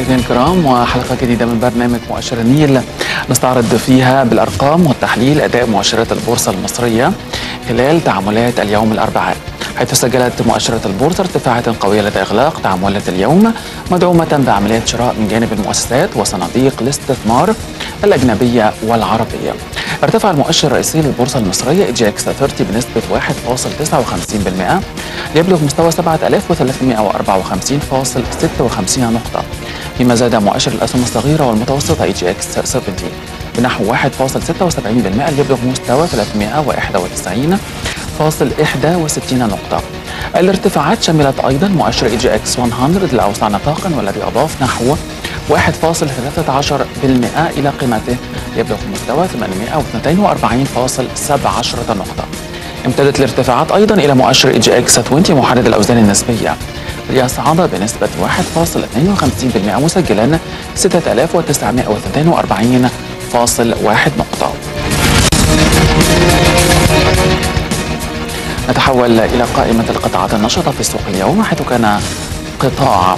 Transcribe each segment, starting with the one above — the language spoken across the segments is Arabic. مشاهدينا الكرام، وحلقه جديده من برنامج مؤشر النيل نستعرض فيها بالارقام والتحليل اداء مؤشرات البورصه المصريه خلال تعاملات اليوم الاربعاء، حيث سجلت مؤشرات البورصه ارتفاعات قويه لدى اغلاق تعاملات اليوم، مدعومه بعمليات شراء من جانب المؤسسات وصناديق الاستثمار الاجنبيه والعربيه. ارتفع المؤشر الرئيسي للبورصه المصريه اي جي اكس 30 بنسبه 1.59% ليبلغ مستوى 7354.56 نقطه، فيما زاد مؤشر الاسهم الصغيره والمتوسطه اي جي اكس 70 بنحو 1.76% ليبلغ مستوى 391.61 نقطه. الارتفاعات شملت ايضا مؤشر اي جي اكس 100 الاوسع نطاقا والذي اضاف نحو 1.13% إلى قيمته يبلغ مستوى 842.17 نقطة. امتدت الارتفاعات أيضا إلى مؤشر اي جي اكس 20 محدد الأوزان النسبية، ليصعد بنسبة 1.52% مسجلا 6942.1 نقطة. نتحول إلى قائمة القطاعات النشطة في السوق اليوم، حيث كان قطاع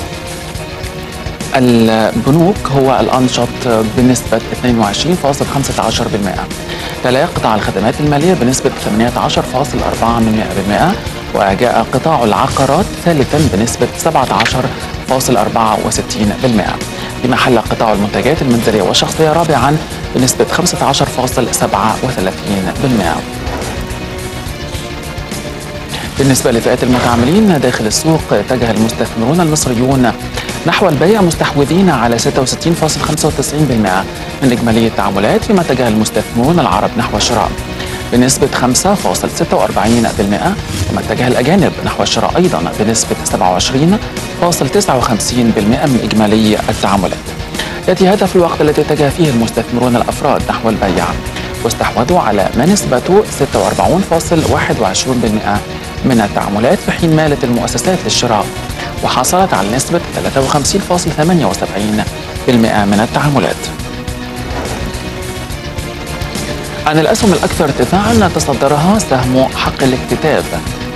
البنوك هو الأنشط بنسبة 22.15%، تلا قطاع الخدمات المالية بنسبة 18.4%، وجاء قطاع العقارات ثالثا بنسبة 17.64%، فيما حل قطاع المنتجات المنزلية والشخصية رابعا بنسبة 15.37%. بالنسبة لفئات المتعاملين داخل السوق، اتجه المستثمرون المصريون نحو البيع مستحوذين على 66.95% من إجمالي التعاملات، فيما اتجه المستثمرون العرب نحو الشراء بنسبة 5.46%، وما اتجه الأجانب نحو الشراء أيضا بنسبة 27.59% من إجمالي التعاملات. يأتي هذا في الوقت الذي اتجه فيه المستثمرون الأفراد نحو البيع واستحوذوا على ما نسبته 46.21% من التعاملات، في حين مالت المؤسسات للشراء وحصلت على نسبة 53.78% من التعاملات. عن الأسهم الأكثر ارتفاعا تصدرها سهم حق الاكتتاب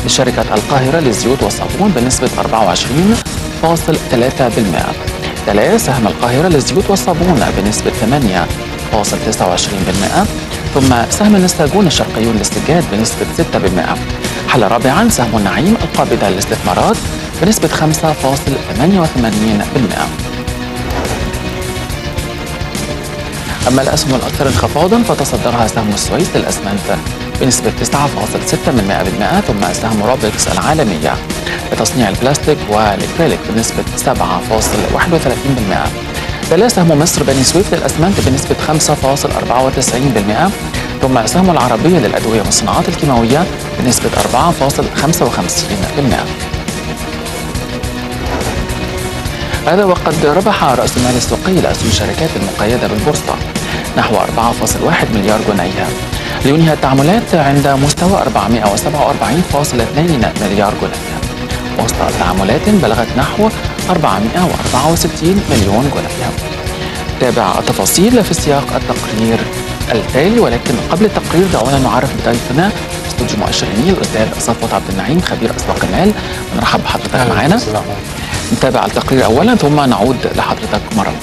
لشركة القاهرة للزيوت والصابون بنسبة 24.3%، تلا سهم القاهرة للزيوت والصابون بنسبة 8.29%، ثم سهم النساجون الشرقيون للسجاد بنسبة 6%. حل رابعا سهم النعيم القابضة للاستثمارات بنسبة 5.88%. أما الأسهم الأكثر انخفاضا فتصدرها سهم السويس للاسمنت بنسبة 9.6%، ثم سهم روبيكس العالميه لتصنيع البلاستيك والإكريليك بنسبة 7.31%، تلا سهم مصر بني سويس للاسمنت بنسبة 5.94%، ثم سهم العربيه للادويه والصناعات الكيماويه بنسبة 4.55%. هذا وقد ربح رأس المال السوقي لأسهم الشركات المقيدة بالبورصة نحو 4.1 مليار جنيه، لينهي التعاملات عند مستوى 447.2 مليار جنيه، وسط تعاملات بلغت نحو 464 مليون جنيه. تابع التفاصيل في سياق التقرير التالي، ولكن قبل التقرير دعونا نعرف بضيفنا استوديو مؤشر النيل الأستاذ صفوت عبد النعيم خبير أسواق المال. نرحب بحضرتك معنا، نتابع التقرير أولا ثم نعود لحضرتك مرة أخرى.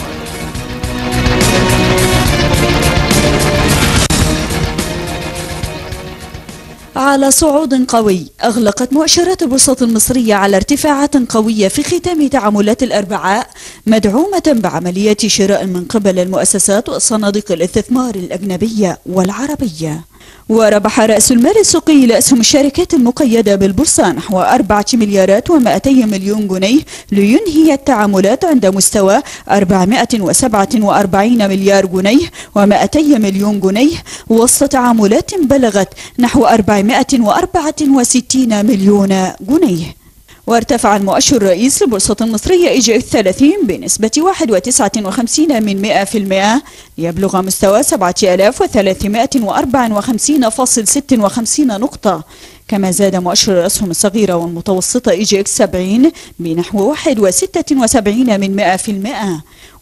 على صعود قوي أغلقت مؤشرات البورصة المصرية على ارتفاعات قوية في ختام تعاملات الأربعاء، مدعومة بعمليات شراء من قبل المؤسسات وصناديق الاستثمار الأجنبية والعربية. وربح رأس المال السوقي لأسهم الشركات المقيدة بالبورصة نحو 4 مليارات و200 مليون جنيه، لينهي التعاملات عند مستوى 447 مليار جنيه و200 مليون جنيه، وسط تعاملات بلغت نحو 464 مليون جنيه. وارتفع المؤشر الرئيسي للبورصة المصرية اي جي اكس 30 بنسبة 1.59% ليبلغ مستوى 7354.56 نقطة، كما زاد مؤشر الأسهم الصغيرة والمتوسطة اي جي اكس 70 بنحو 1.76%،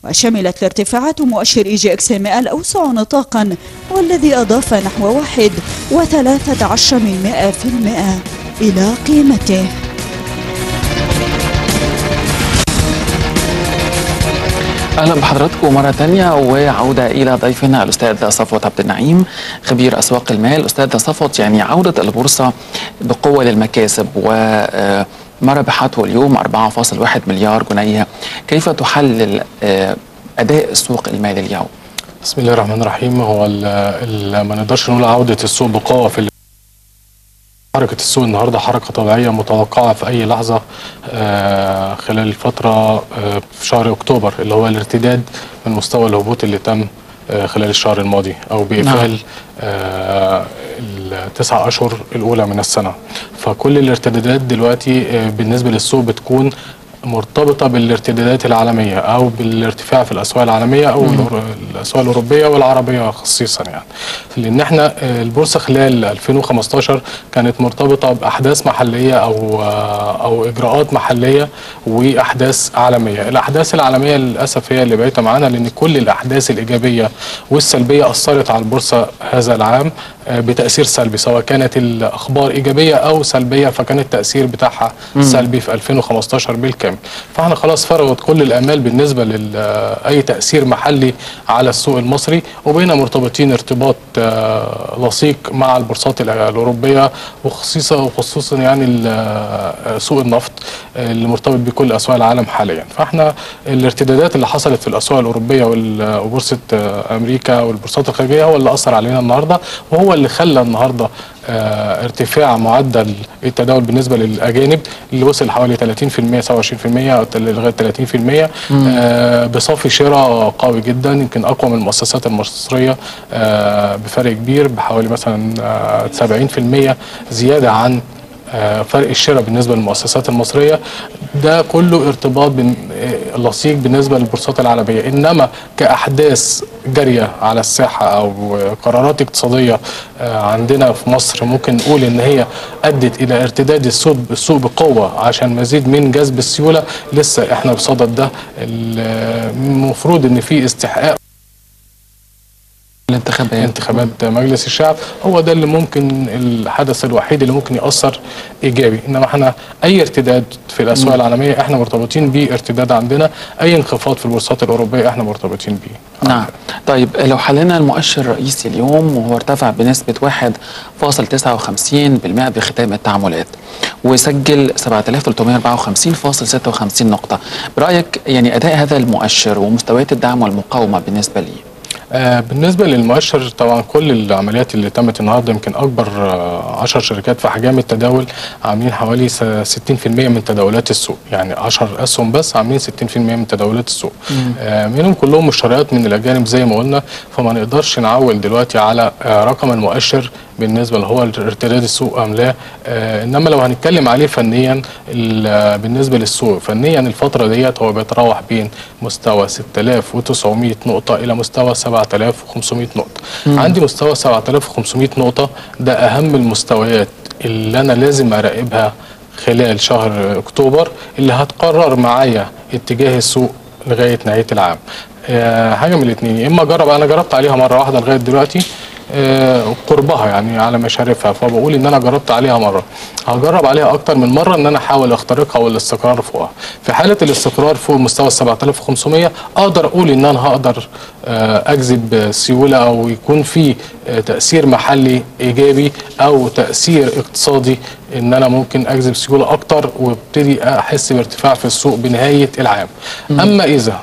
وشملت الارتفاعات مؤشر اي جي اكس 100 الأوسع نطاقا والذي أضاف نحو 1.13% إلى قيمته. اهلا بحضراتكم مره ثانيه، وعوده الى ضيفنا الاستاذ صفوت عبد النعيم خبير اسواق المال. استاذ صفوت، يعني عوده البورصه بقوه للمكاسب وما ربحته اليوم 4.1 مليار جنيه، كيف تحلل اداء السوق المالي اليوم؟ بسم الله الرحمن الرحيم. هو ما نقدرش نقول عوده السوق بقوه في حركة السوق النهاردة حركة طبيعية متوقعة في أي لحظة خلال الفترة في شهر أكتوبر، اللي هو الارتداد من مستوى الهبوط اللي تم خلال الشهر الماضي أو بإقفال التسع أشهر الأولى من السنة. فكل الارتدادات دلوقتي بالنسبة للسوق بتكون مرتبطة بالارتدادات العالمية أو بالارتفاع في الأسواق العالمية أو الأسواق الأوروبية والعربية خصيصا، يعني لأن احنا البورصة خلال 2015 كانت مرتبطة بأحداث محلية أو إجراءات محلية وأحداث عالمية. الأحداث العالمية للأسف هي اللي بايتة معانا، لأن كل الأحداث الإيجابية والسلبية أثرت على البورصة هذا العام بتأثير سلبي، سواء كانت الأخبار إيجابية أو سلبية، فكان التأثير بتاعها سلبي في 2015 بالكامل. فاحنا خلاص فرغت كل الامال بالنسبه لاي تاثير محلي على السوق المصري، وبقينا مرتبطين ارتباط لصيق مع البورصات الاوروبيه، وخصوصا يعني سوق النفط اللي مرتبط بكل اسواق العالم حاليا. فاحنا الارتدادات اللي حصلت في الاسواق الاوروبيه وبورصه امريكا والبورصات الخارجيه هو اللي اثر علينا النهارده، وهو اللي خلى النهارده ارتفاع معدل التداول بالنسبه للاجانب اللي وصل حوالي 30% 27% لغايه 30%، بصافي شراء قوي جدا، يمكن اقوى من المؤسسات المصريه بفرق كبير، بحوالي مثلا 70% زياده عن فرق الشراء بالنسبه للمؤسسات المصريه. ده كله ارتباط لصيق بالنسبه للبورصات العالميه، انما كاحداث جاريه على الساحه او قرارات اقتصاديه عندنا في مصر ممكن نقول ان هي ادت الى ارتداد السوق بقوه عشان مزيد من جذب السيوله. لسه احنا بصدد ده، المفروض ان في استحقاق انتخابات مجلس الشعب، هو ده اللي ممكن الحدث الوحيد اللي ممكن يأثر إيجابي، إنما احنا أي ارتداد في الأسواق العالمية احنا مرتبطين بيه ارتداد عندنا، أي انخفاض في البورصات الأوروبية احنا مرتبطين بيه. نعم. طيب لو حللنا المؤشر الرئيسي اليوم، وهو ارتفع بنسبة 1.59% بختام التعاملات، وسجل 7354.56 نقطة. برأيك يعني أداء هذا المؤشر ومستويات الدعم والمقاومة بالنسبة ليه؟ بالنسبه للمؤشر طبعا كل العمليات اللي تمت النهارده، يمكن اكبر 10 شركات في حجم التداول عاملين حوالي 60% من تداولات السوق، يعني 10 اسهم بس عاملين 60% من تداولات السوق، منهم كلهم مشتريات من الاجانب زي ما قلنا. فما نقدرش نعول دلوقتي على رقم المؤشر بالنسبه اللي هو ارتداد السوق ام لا، انما لو هنتكلم عليه فنيا بالنسبه للسوق، فنيا الفتره ديت هو بيتراوح بين مستوى 6900 نقطه الى مستوى 7500 نقطه. عندي مستوى 7500 نقطه، ده اهم المستويات اللي انا لازم اراقبها خلال شهر اكتوبر، اللي هتقرر معايا اتجاه السوق لغايه نهايه العام. حاجه من الاثنين، يا اما اجرب، انا جربت عليها مره واحده لغايه دلوقتي قربها يعني على مشارفها، فبقول ان انا جربت عليها مره، هجرب عليها اكتر من مره ان انا احاول اخترقها والاستقرار فوقها. في حاله الاستقرار فوق مستوى 7500 اقدر اقول ان انا هقدر اجذب سيوله او يكون في تاثير محلي ايجابي او تاثير اقتصادي، ان انا ممكن اجذب سيوله اكتر وابتدي احس بارتفاع في السوق بنهايه العام. اما اذا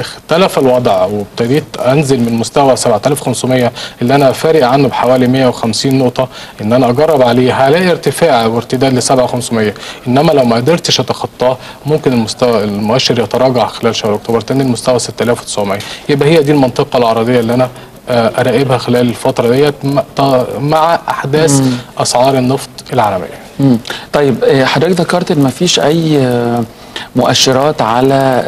اختلف الوضع وابتديت انزل من مستوى 7500 اللي انا فارق عنه بحوالي 150 نقطه، ان انا اجرب عليه هلاقي ارتفاع وارتداد ل 7500، انما لو ما قدرتش اتخطاه ممكن المؤشر يتراجع خلال شهر اكتوبر تاني لمستوى 6900. يبقى هي دي المنطقه العرضيه اللي انا اراقبها خلال الفتره ديت مع احداث اسعار النفط العالميه. طيب حضرتك ذكرت ان ما فيش اي مؤشرات على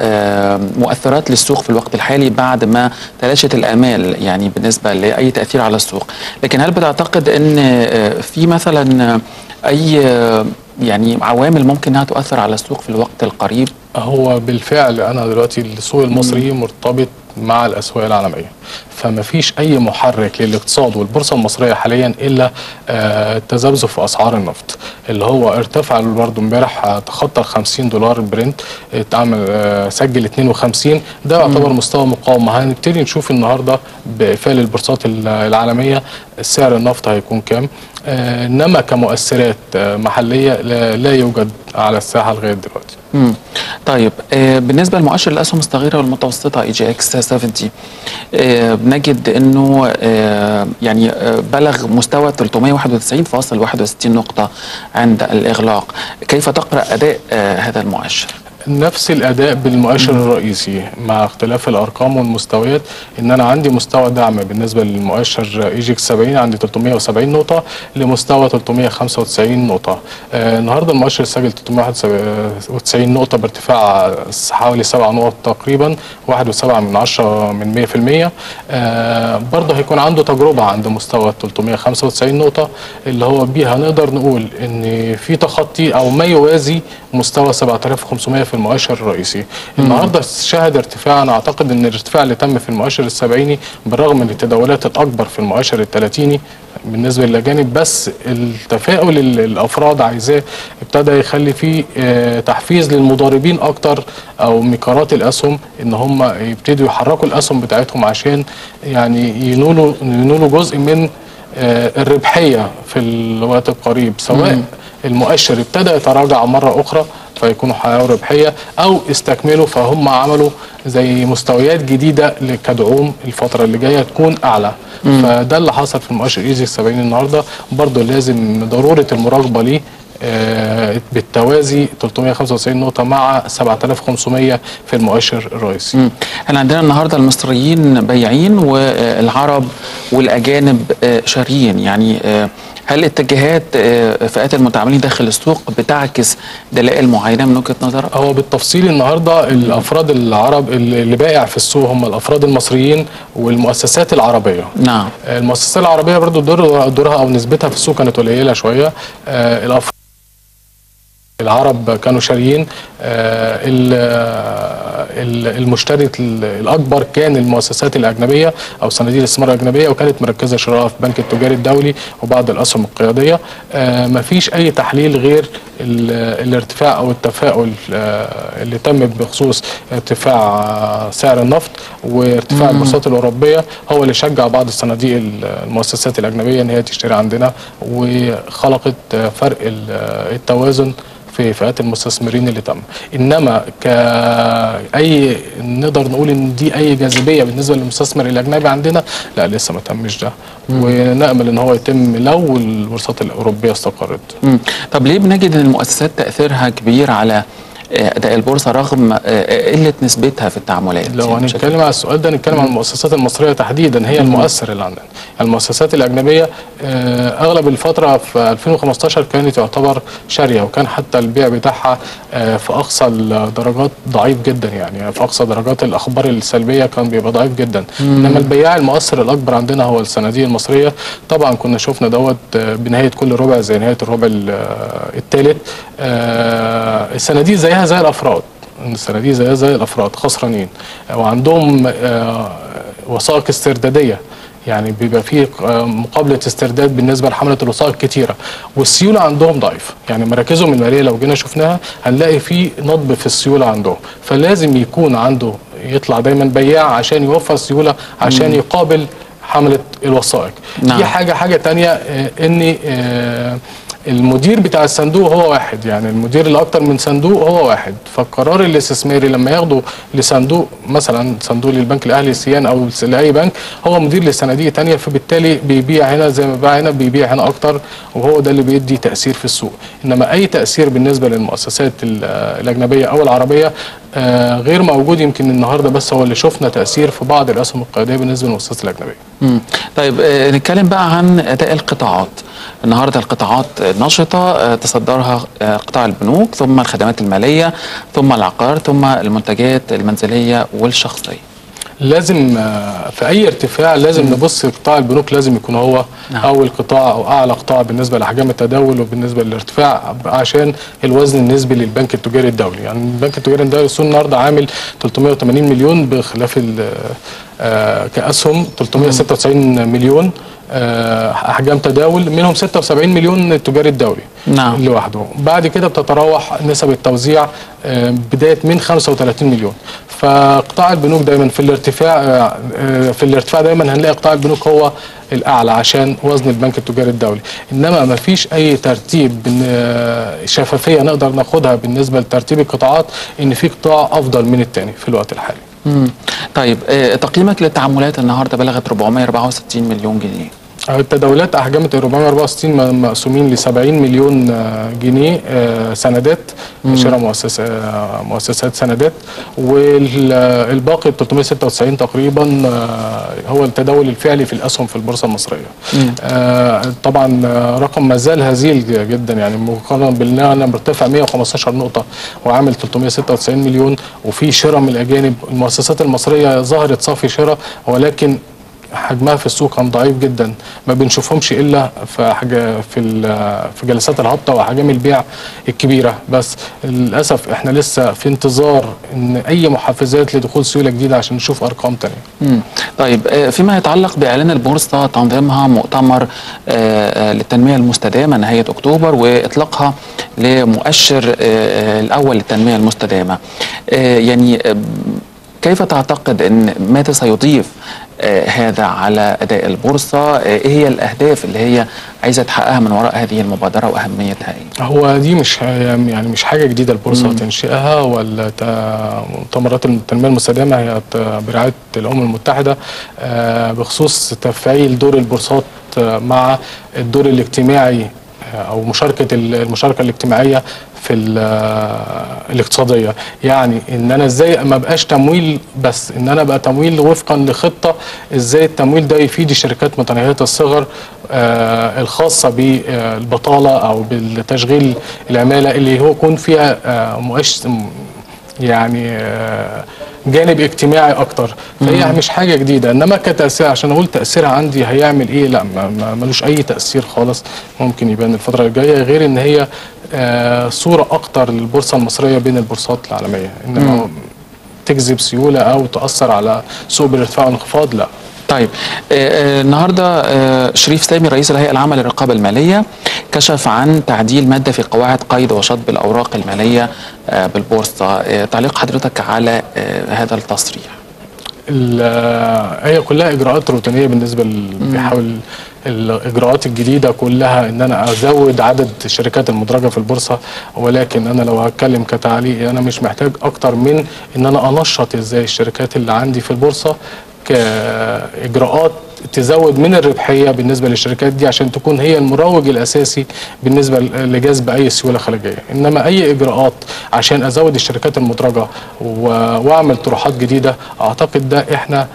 مؤثرات للسوق في الوقت الحالي بعد ما تلاشت الآمال يعني بالنسبة لأي تأثير على السوق، لكن هل بتعتقد أن في مثلا أي يعني عوامل ممكن أنها تؤثر على السوق في الوقت القريب؟ هو بالفعل أنا دلوقتي السوق المصري مرتبط مع الأسواق العالمية. فما فيش أي محرك للاقتصاد والبورصة المصرية حاليا إلا التذبذب في أسعار النفط، اللي هو ارتفع برضه امبارح، تخطى $50 برنت، سجل 52. ده يعتبر مستوى مقاومة. هنبتدي نشوف النهارده بإقفال البورصات العالمية سعر النفط هيكون كام. إنما كمؤثرات محلية لا يوجد على الساحة لغاية دلوقتي. طيب بالنسبة لمؤشر الأسهم الصغيرة والمتوسطة اي جي اكس 70، بنجد أنه يعني بلغ مستوى 391.61 نقطة عند الإغلاق. كيف تقرأ أداء هذا المؤشر؟ نفس الاداء بالمؤشر الرئيسي مع اختلاف الارقام والمستويات. ان انا عندي مستوى دعم بالنسبه للمؤشر إيجيكس 70 عندي 370 نقطه لمستوى 395 نقطه. النهارده المؤشر سجل 391 نقطه بارتفاع حوالي 7 نقط تقريبا، 1.7% برضه هيكون عنده تجربه عند مستوى 395 نقطه، اللي هو بيها نقدر نقول ان في تخطي او ما يوازي مستوى 7500 في المؤشر الرئيسي. النهارده شهد ارتفاع. انا اعتقد ان الارتفاع اللي تم في المؤشر السبعيني بالرغم من التداولات الاكبر في المؤشر الثلاثيني بالنسبه للاجانب، بس التفاؤل اللي الافراد عايزاه ابتدى يخلي فيه تحفيز للمضاربين اكتر او ميكارات الاسهم ان هم يبتدوا يحركوا الاسهم بتاعتهم عشان يعني ينولوا جزء من الربحيه في الوقت القريب، سواء المؤشر ابتدى يتراجع مره اخرى فيكونوا حققوا ربحيه او استكملوا، فهم عملوا زي مستويات جديده كدعوم الفتره اللي جايه تكون اعلى. فده اللي حصل في المؤشر ايجي 70 النهارده. برضه لازم ضروره المراقبه ليه بالتوازي 395 نقطة مع 7500 في المؤشر الرئيسي. احنا عندنا النهارده المصريين بياعين والعرب والاجانب شاريين. يعني هل اتجاهات فئات المتعاملين داخل السوق بتعكس دلائل معينه من وجهه نظرك؟ هو بالتفصيل النهارده الافراد العرب اللي بائع في السوق هم الافراد المصريين والمؤسسات العربيه. نعم. المؤسسات العربيه برضو دورها او نسبتها في السوق كانت قليله شويه. الافراد العرب كانوا شاريين. المشتري الاكبر كان المؤسسات الاجنبيه او صناديق الاستثمار الاجنبيه، وكانت مركزه شراءها في البنك التجاري الدولي وبعض الاسهم القياديه. مفيش اي تحليل غير الارتفاع او التفاؤل اللي تم بخصوص ارتفاع سعر النفط وارتفاع البورصات الاوروبيه، هو اللي شجع بعض الصناديق المؤسسات الاجنبيه ان هي تشتري عندنا وخلقت فرق التوازن في فئات المستثمرين اللي تم. انما كاي نقدر نقول ان دي اي جاذبيه بالنسبه للمستثمر الاجنبي عندنا، لا لسه ما تمش ده. ونامل ان هو يتم لو البورصات الاوروبيه استقرت. طب ليه بنجد ان المؤسسات تاثيرها كبير على أداء البورصة رغم قلة نسبتها في التعاملات؟ لو هنتكلم على السؤال ده نتكلم عن المؤسسات المصرية تحديدا، هي المؤثر اللي عندنا. المؤسسات الأجنبية أغلب الفترة في 2015 كانت تعتبر شارية، وكان حتى البيع بتاعها في أقصى الدرجات ضعيف جدا، يعني في أقصى درجات الأخبار السلبية كان بيبقى ضعيف جدا. إنما البياع المؤثر الأكبر عندنا هو الصناديق المصرية. طبعا كنا شفنا دوت بنهاية كل ربع زي نهاية الربع الثالث. الصناديق زيها زي الافراد، الصناديق زيها زي الافراد خسرانين وعندهم وثائق استرداديه، يعني بيبقى فيه مقابله استرداد بالنسبه لحمله الوثائق كتيره، والسيوله عندهم ضعيفه، يعني مراكزهم الماليه لو جينا شفناها هنلاقي فيه نضب في السيوله عندهم، فلازم يكون عنده يطلع دايما بياع عشان يوفر سيوله عشان يقابل حمله الوثائق. نعم. دي حاجه ثانيه ان المدير بتاع الصندوق هو واحد، يعني المدير اللي اكتر من صندوق هو واحد، فالقرار الاستثماري لما ياخده لصندوق مثلا صندوق للبنك الاهلي السيان او لاي بنك هو مدير لصناديق ثانيه، فبالتالي بيبيع هنا زي ما باع هنا بيبيع هنا اكتر، وهو ده اللي بيدي تاثير في السوق. انما اي تاثير بالنسبه للمؤسسات الاجنبيه او العربيه غير موجود. يمكن النهارده بس هو اللي شفنا تاثير في بعض الاسهم القياديه بالنسبه للمؤسسات الاجنبيه. طيب نتكلم بقى عن اداء القطاعات. النهارده القطاعات نشطه، تصدرها قطاع البنوك ثم الخدمات الماليه ثم العقار ثم المنتجات المنزليه والشخصيه. لازم في اي ارتفاع لازم نبص لقطاع البنوك، لازم يكون هو اول قطاع او اعلى قطاع بالنسبه لاحجام التداول وبالنسبه للارتفاع، عشان الوزن النسبي للبنك التجاري الدولي. يعني البنك التجاري الدولي النهارده عامل 380 مليون بخلاف كاسهم 396 مليون احجام تداول، منهم 76 مليون التجاري الدولي لوحده. بعد كده بتتراوح نسب التوزيع بدايه من 35 مليون. فقطاع البنوك دايما في الارتفاع دايما هنلاقي قطاع البنوك هو الاعلى عشان وزن البنك التجاري الدولي. انما ما فيش اي ترتيب شفافيه نقدر ناخدها بالنسبه لترتيب القطاعات ان في قطاع افضل من الثاني في الوقت الحالي. طيب تقييمك للتعاملات النهارده بلغت 464 مليون جنيه. التداولات احجام 464 مقسومين ل 70 مليون جنيه سندات، شراء مؤسسات سندات، والباقي 396 تقريبا هو التداول الفعلي في الاسهم في البورصه المصريه. طبعا رقم ما زال هزيل جدا، يعني مقارنه بالنعم مرتفع 115 نقطه وعامل 396 مليون، وفي شراء من الاجانب. المؤسسات المصريه ظهرت صافي شراء ولكن حجمها في السوق كان ضعيف جدا، ما بنشوفهمش الا في جلسات الهبطه واحجام البيع الكبيره. بس للاسف احنا لسه في انتظار ان اي محفزات لدخول سيوله جديده عشان نشوف ارقام ثانيه. طيب فيما يتعلق باعلان البورصه تنظيمها مؤتمر للتنميه المستدامه نهايه اكتوبر واطلاقها لمؤشر الاول للتنميه المستدامه، يعني كيف تعتقد ان ماذا سيضيف هذا على اداء البورصه؟ ايه هي الاهداف اللي هي عايزه تحققها من وراء هذه المبادره واهميتها ايه؟ هو دي مش حاجه جديده البورصه تنشئها، ولا مؤتمرات التنميه المستدامه هي برعايه الامم المتحده بخصوص تفعيل دور البورصات مع الدور الاجتماعي او المشاركه الاجتماعيه في الاقتصاديه. يعني ان انا ازاي ما بقاش تمويل بس، ان انا ابقى تمويل وفقا لخطه، ازاي التمويل ده يفيد الشركات متناهيه الصغر الخاصه بالبطاله او بالتشغيل العماله، اللي هو يكون فيها جانب اجتماعي اكتر. فهي مش حاجه جديده، انما كتاثير عشان اقول تاثيرها عندي هيعمل ايه، لا ملوش اي تاثير خالص ممكن يبان الفتره الجايه، غير ان هي صوره اكتر للبورصه المصريه بين البورصات العالميه، انما تجذب سيوله او تاثر على سوق بالارتفاع والانخفاض لا. طيب النهارده شريف سامي رئيس الهيئه العامه للرقابه الماليه كشف عن تعديل ماده في قواعد قيد وشطب الاوراق الماليه بالبورصه، تعليق حضرتك على هذا التصريح؟ هي كلها اجراءات روتينيه بالنسبه بيحاول الاجراءات الجديده كلها ان انا ازود عدد الشركات المدرجه في البورصه، ولكن انا لو هتكلم كتعليق انا مش محتاج اكتر من ان انا انشط ازاي الشركات اللي عندي في البورصه كاجراءات تزود من الربحيه بالنسبه للشركات دي عشان تكون هي المروج الاساسي بالنسبه لجذب اي سيوله خارجيه. انما اي اجراءات عشان ازود الشركات المدرجه واعمل طروحات جديده، اعتقد ده احنا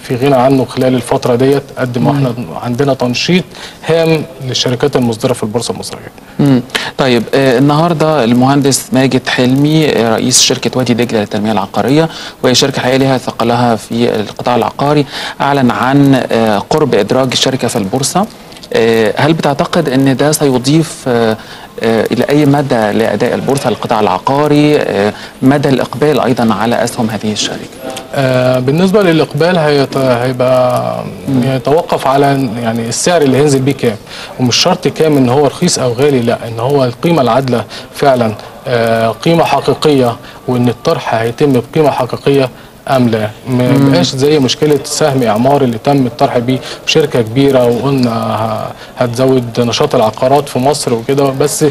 في غنى عنه خلال الفتره ديت، قد ما احنا عندنا تنشيط هام للشركات المصدره في البورصه المصريه. طيب النهارده المهندس ماجد حلمي رئيس شركه وادي دجله للتنميه العقاريه، وهي شركه الحقيقه لها ثقلها في القطاع العقاري، اعلن عن قرب ادراج الشركه في البورصه. هل بتعتقد ان ده سيضيف الى اي مدى لاداء البورصه للقطاع العقاري؟ مدى الاقبال ايضا على اسهم هذه الشركه؟ بالنسبه للاقبال هيبقى يتوقف على السعر اللي هينزل بيه كام، ومش شرط كام ان هو رخيص او غالي، لا ان هو القيمه العادله فعلا قيمه حقيقيه، وان الطرح هيتم بقيمه حقيقيه ام لا. ما بقاش زي مشكله سهم اعمار اللي تم الطرح بيه بشركه كبيره وقلنا هتزود نشاط العقارات في مصر وكده، بس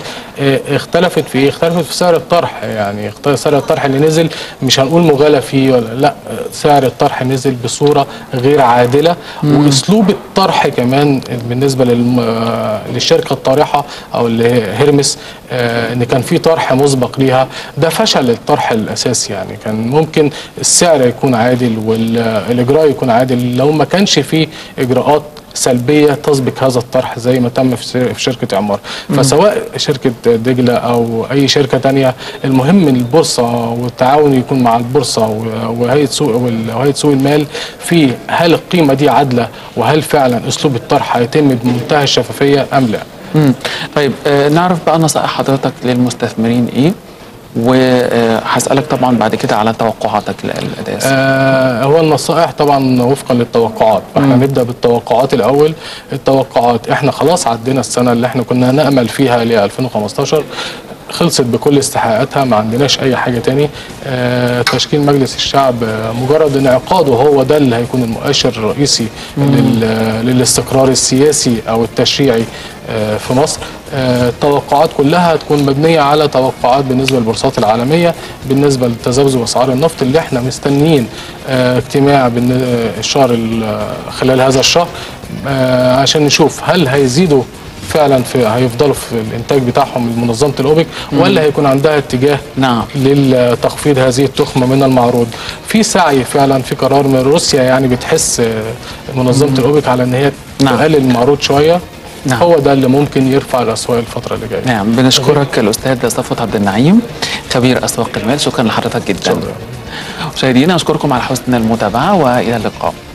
اختلفت في ايه؟ اختلفت في سعر الطرح. يعني سعر الطرح اللي نزل مش هنقول مغالى فيه ولا لا، سعر الطرح نزل بصوره غير عادله، واسلوب الطرح كمان بالنسبه للشركه الطارحه او اللي هي هيرمس، ان كان في طرح مسبق ليها، ده فشل الطرح الاساسي. يعني كان ممكن السعر يكون عادل والاجراء يكون عادل لو ما كانش فيه اجراءات سلبيه تسبق هذا الطرح زي ما تم في شركه اعمار. فسواء شركه دجله او اي شركه ثانيه، المهم البورصه والتعاون يكون مع البورصه وهيئه سوق المال في هل القيمه دي عادله وهل فعلا اسلوب الطرح هيتم بمنتهى الشفافيه ام لا. طيب نعرف بقى نصائح حضرتك للمستثمرين ايه، وهسألك طبعا بعد كده على توقعاتك للأداء. هو النصائح طبعا وفقا للتوقعات، فاحنا نبدأ بالتوقعات الأول. التوقعات احنا خلاص عدينا السنة اللي احنا كنا نأمل فيها ل 2015، خلصت بكل استحقاقاتها، ما عندناش اي حاجه تاني. تشكيل مجلس الشعب مجرد انعقاده هو ده اللي هيكون المؤشر الرئيسي للاستقرار السياسي او التشريعي في مصر. التوقعات كلها هتكون مبنيه على توقعات بالنسبه للبورصات العالميه، بالنسبه لتذبذب اسعار النفط اللي احنا مستنيين اجتماع الشهر خلال هذا الشهر عشان نشوف هل هيزيدوا فعلا هيفضلوا في الانتاج بتاعهم منظمه الأوبك ولا هيكون عندها اتجاه لتخفيض هذه التخمه من المعروض. في سعي فعلا، في قرار من روسيا يعني بتحس منظمه الأوبك على ان هي تقلل المعروض شويه. هو ده اللي ممكن يرفع الاسواق الفتره اللي جايه. بنشكرك الاستاذ صفوت عبد النعيم خبير اسواق المال، شكرا لحضرتك جدا. مشاهدينا اشكركم على حسن المتابعه والى اللقاء.